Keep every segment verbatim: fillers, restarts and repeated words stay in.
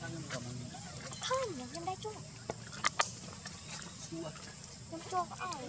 Thơm là đây chung. Không cho có ai.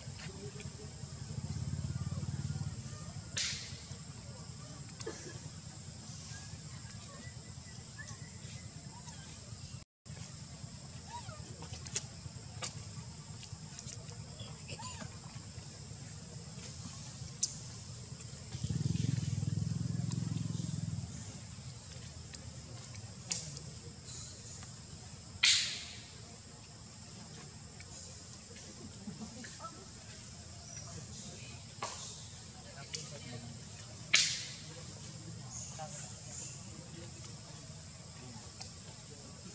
Hãy subscribe cho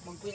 Mungkin,